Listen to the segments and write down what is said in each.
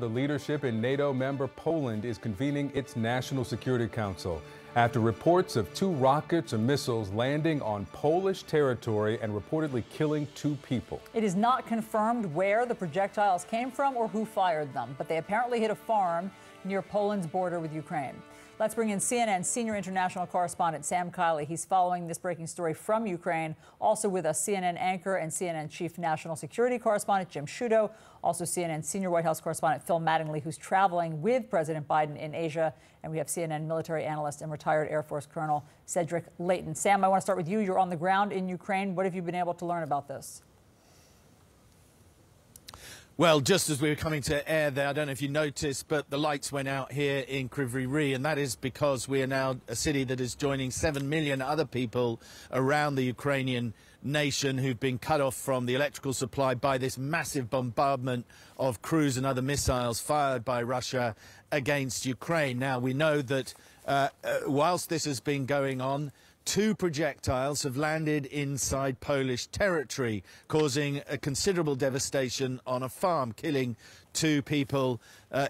The leadership in NATO member Poland is convening its National Security Council after reports of two rockets and missiles landing on Polish territory and reportedly killing two people. It is not confirmed where the projectiles came from or who fired them, but they apparently hit a farm near Poland's border with Ukraine. Let's bring in CNN senior international correspondent Sam Kiley. He's following this breaking story from Ukraine. Also with us, CNN anchor and CNN chief national security correspondent Jim Sciutto. Also CNN senior White House correspondent Phil Mattingly, who's traveling with President Biden in Asia. And we have CNN military analyst and retired Air Force Colonel Cedric Layton. Sam, I want to start with you. You're on the ground in Ukraine. What have you been able to learn about this? Well, just as we were coming to air there, I don't know if you noticed, but the lights went out here in Kryvyi Rih, and that is because we are now a city that is joining 7 million other people around the Ukrainian nation who've been cut off from the electrical supply by this massive bombardment of cruise and other missiles fired by Russia against Ukraine. Now, we know that whilst this has been going on, two projectiles have landed inside Polish territory, causing a considerable devastation on a farm, killing two people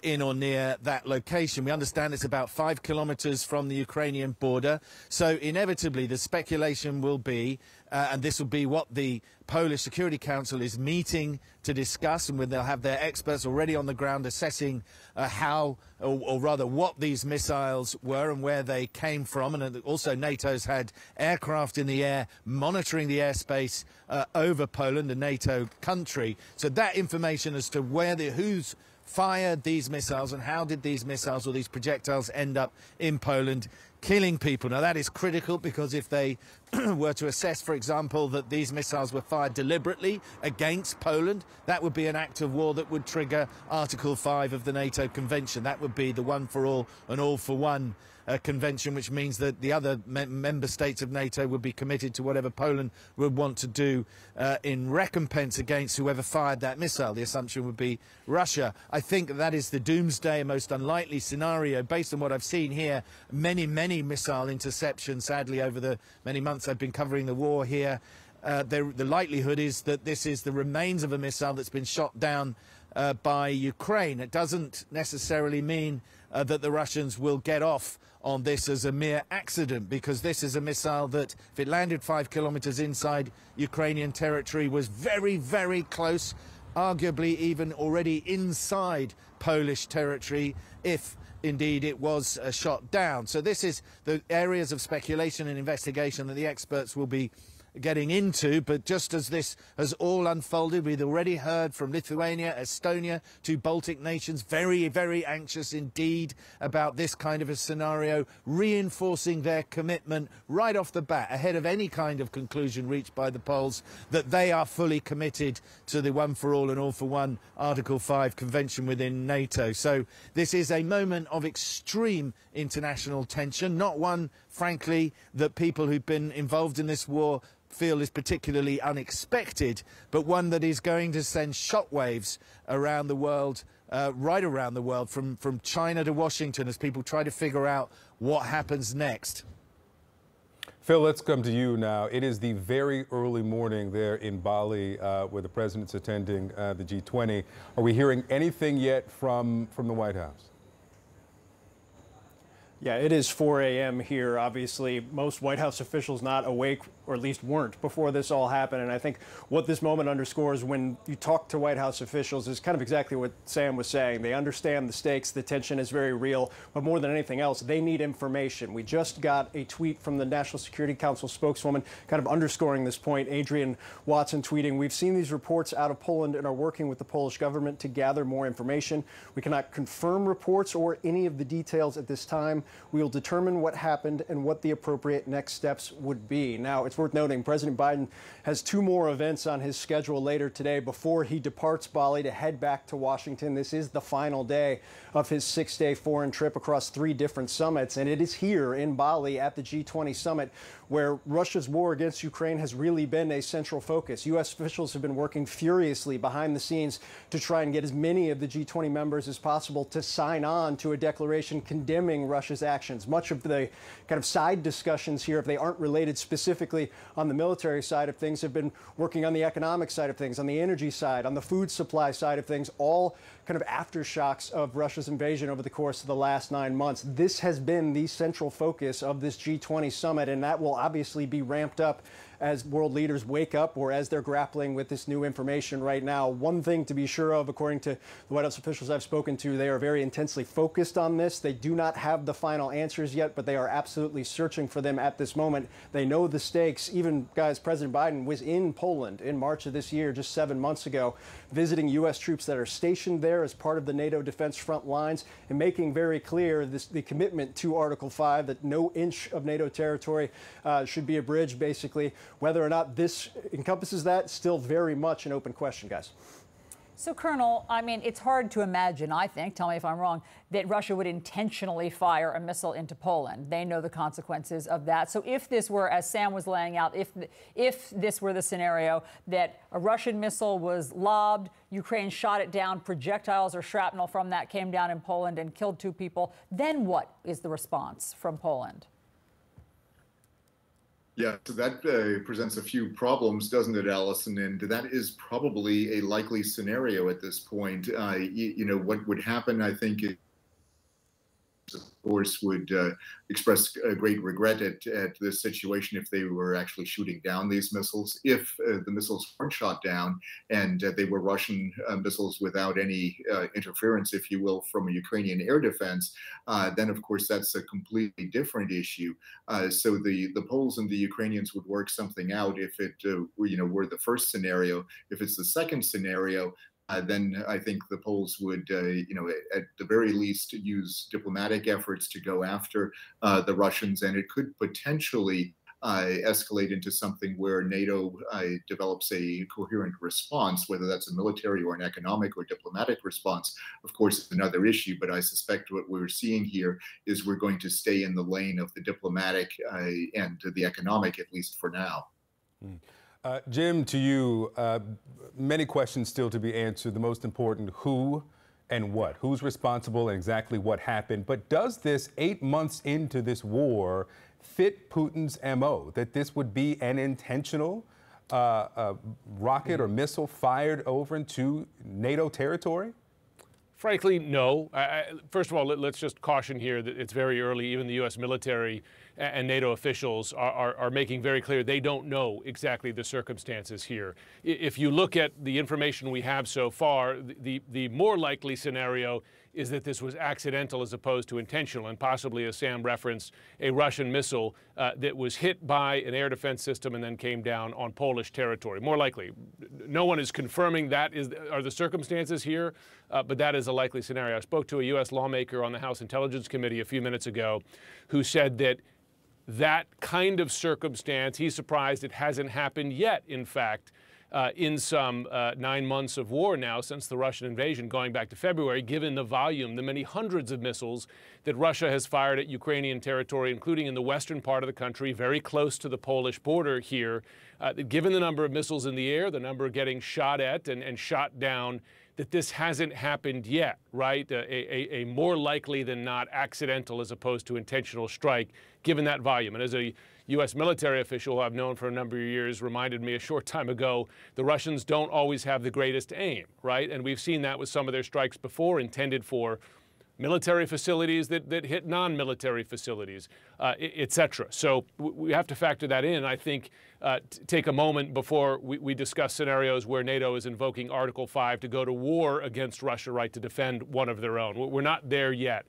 in or near that location. We understand it's about 5 kilometers from the Ukrainian border. So inevitably, the speculation will be, and this will be what the Polish Security Council is meeting to discuss, and when they'll have their experts already on the ground assessing how, or rather what these missiles were and where they came from. And also NATO's had aircraft in the air monitoring the airspace over Poland, a NATO country. So that information as to where who's fired these missiles and how did these missiles or these projectiles end up in Poland, killing people. Now, that is critical because if they were to assess, for example, that these missiles were fired deliberately against Poland, that would be an act of war that would trigger Article 5 of the NATO Convention. That would be the one for all and all for one convention, which means that the other member states of NATO would be committed to whatever Poland would want to do in recompense against whoever fired that missile. The assumption would be Russia. I think that is the doomsday, most unlikely scenario. Based on what I've seen here, many missile interceptions, sadly, over the many months I've been covering the war here. The likelihood is that this is the remains of a missile that's been shot down by Ukraine. It doesn't necessarily mean that the Russians will get off on this as a mere accident, because this is a missile that, if it landed 5 kilometers inside Ukrainian territory, was very, very close, arguably even already inside Polish territory, if indeed it was shot down. So this is the areas of speculation and investigation that the experts will be getting into. But just as this has all unfolded, we've already heard from Lithuania, Estonia, two Baltic nations, very, very anxious indeed about this kind of a scenario, reinforcing their commitment right off the bat, ahead of any kind of conclusion reached by the Poles, that they are fully committed to the one for all and all for one Article 5 Convention within NATO. So this is a moment of extreme international tension, not one, frankly, that people who've been involved in this war feel is particularly unexpected, but one that is going to send shockwaves around the world, right around the world, from China to Washington, as people try to figure out what happens next. Phil, let's come to you now. It is the very early morning there in Bali where the president's attending the G20. Are we hearing anything yet from the White House? Yeah, it is 4 a.m. here. Obviously, most White House officials not awake, or at least weren't, before this all happened. And I think what this moment underscores when you talk to White House officials is kind of exactly what Sam was saying. They understand the stakes. The tension is very real. But more than anything else, they need information. We just got a tweet from the National Security Council spokeswoman kind of underscoring this point. Adrian Watson tweeting, "We've seen these reports out of Poland and are working with the Polish government to gather more information. We cannot confirm reports or any of the details at this time. We will determine what happened and what the appropriate next steps would be." Now, it's worth noting President Biden has two more events on his schedule later today before he departs Bali to head back to Washington. This is the final day of his 6-day foreign trip across 3 different summits, and it is here in Bali at the G20 summit where Russia's war against Ukraine has really been a central focus. U.S. officials have been working furiously behind the scenes to try and get as many of the G20 members as possible to sign on to a declaration condemning Russia's Russia's actions. Much of the kind of side discussions here, if they aren't related specifically on the military side of things, have been working on the economic side of things, on the energy side, on the food supply side of things, all kind of aftershocks of Russia's invasion over the course of the last 9 months. This has been the central focus of this G20 summit, and that will obviously be ramped up as world leaders wake up or as they're grappling with this new information right now. One thing to be sure of, according to the White House officials I've spoken to, they are very intensely focused on this. They do not have the final answers yet, but they are absolutely searching for them at this moment. They know the stakes. Even, guys, President Biden was in Poland in March of this year, just 7 months ago, visiting U.S. troops that are stationed there as part of the NATO defense front lines and making very clear the commitment to Article 5, that no inch of NATO territory should be abridged, basically. Whether or not this encompasses that, still very much an open question, guys. So, Colonel, I mean, it's hard to imagine, I think, tell me if I'm wrong, that Russia would intentionally fire a missile into Poland. They know the consequences of that. So if this were, as Sam was laying out, if this were the scenario that a Russian missile was lobbed, Ukraine shot it down, projectiles or shrapnel from that came down in Poland and killed two people, then what is the response from Poland? Yeah, so that presents a few problems, doesn't it, Allison? And that is probably a likely scenario at this point. You know, what would happen, I think, of course, would express a great regret at this situation if they were actually shooting down these missiles. If the missiles weren't shot down and they were Russian missiles without any interference, if you will, from a Ukrainian air defense, then, of course, that's a completely different issue. So the Poles and the Ukrainians would work something out if it were the first scenario. If it's the second scenario, then I think the Poles would, at the very least, use diplomatic efforts to go after the Russians, and it could potentially escalate into something where NATO develops a coherent response, whether that's a military or an economic or diplomatic response. Of course, it's another issue, but I suspect what we're seeing here is we're going to stay in the lane of the diplomatic and the economic, at least for now. Mm. Jim, to you, many questions still to be answered. The most important, who and what? Who's responsible and exactly what happened? But does this, 8 months into this war, fit Putin's MO, that this would be an intentional rocket or missile fired over into NATO territory? Frankly, no. First of all, let's just caution here that it's very early. Even the U.S. military and NATO officials are making very clear they don't know exactly the circumstances here. If you look at the information we have so far, the more likely scenario is that this was accidental as opposed to intentional, and possibly, as Sam referenced, a Russian missile that was hit by an air defense system and then came down on Polish territory. More likely. No one is confirming that are the circumstances here, but that is a likely scenario. I spoke to a U.S. lawmaker on the House Intelligence Committee a few minutes ago who said that that kind of circumstance, he's surprised it hasn't happened yet, in fact, in some 9 months of war now since the Russian invasion going back to February, given the volume, the many hundreds of missiles that Russia has fired at Ukrainian territory, including in the western part of the country, very close to the Polish border here. Given the number of missiles in the air, the number getting shot at and shot down, that this hasn't happened yet, right? A more likely than not accidental as opposed to intentional strike, given that volume. And as a U.S. military official who I've known for a number of years reminded me a short time ago, the Russians don't always have the greatest aim, right? And we've seen that with some of their strikes before intended for military facilities that hit non-military facilities, et cetera. So we have to factor that in. I think take a moment before we discuss scenarios where NATO is invoking Article 5 to go to war against Russia, right, to defend one of their own. We're not there yet.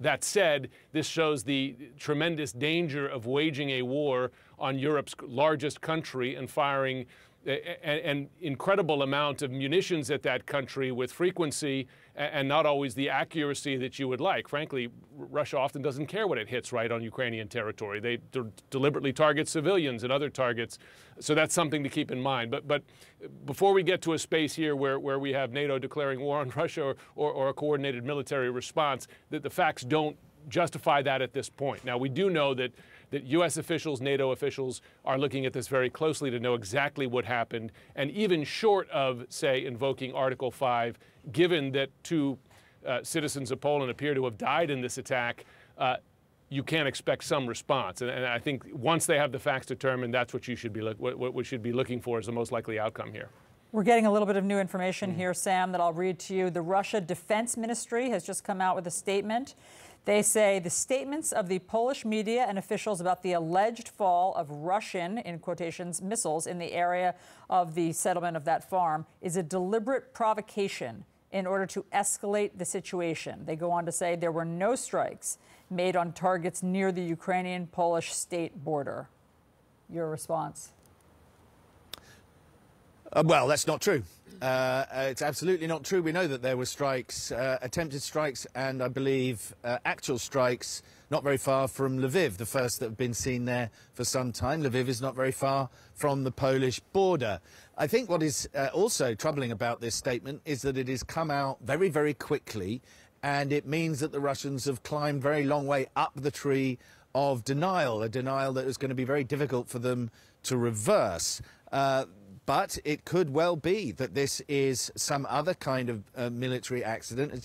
That said, this shows the tremendous danger of waging a war on Europe's largest country and firing an incredible amount of munitions at that country with frequency and not always the accuracy that you would like. Frankly, Russia often doesn't care what it hits right on Ukrainian territory. They deliberately target civilians and other targets. So that's something to keep in mind. But before we get to a space here where we have NATO declaring war on Russia or a coordinated military response, that the facts don't justify that at this point. Now, we do know that U.S. officials, NATO officials are looking at this very closely to know exactly what happened. And even short of, say, invoking Article 5, given that two citizens of Poland appear to have died in this attack, you can expect some response. And I think once they have the facts determined, that's what you should be what we should be looking for is the most likely outcome here. We're getting a little bit of new information here, Sam, that I'll read to you. The Russia Defense Ministry has just come out with a statement. They say the statements of the Polish media and officials about the alleged fall of Russian, in quotations, missiles in the area of the settlement of that farm is a deliberate provocation in order to escalate the situation. They go on to say there were no strikes made on targets near the Ukrainian-Polish state border. Your response? Well, that's not true. It's absolutely not true. We know that there were strikes, attempted strikes, and I believe actual strikes not very far from Lviv, the first that have been seen there for some time. Lviv is not very far from the Polish border. I think what is also troubling about this statement is that it has come out very, very quickly, and it means that the Russians have climbed a very long way up the tree of denial, a denial that is going to be very difficult for them to reverse. But it could well be that this is some other kind of military accident.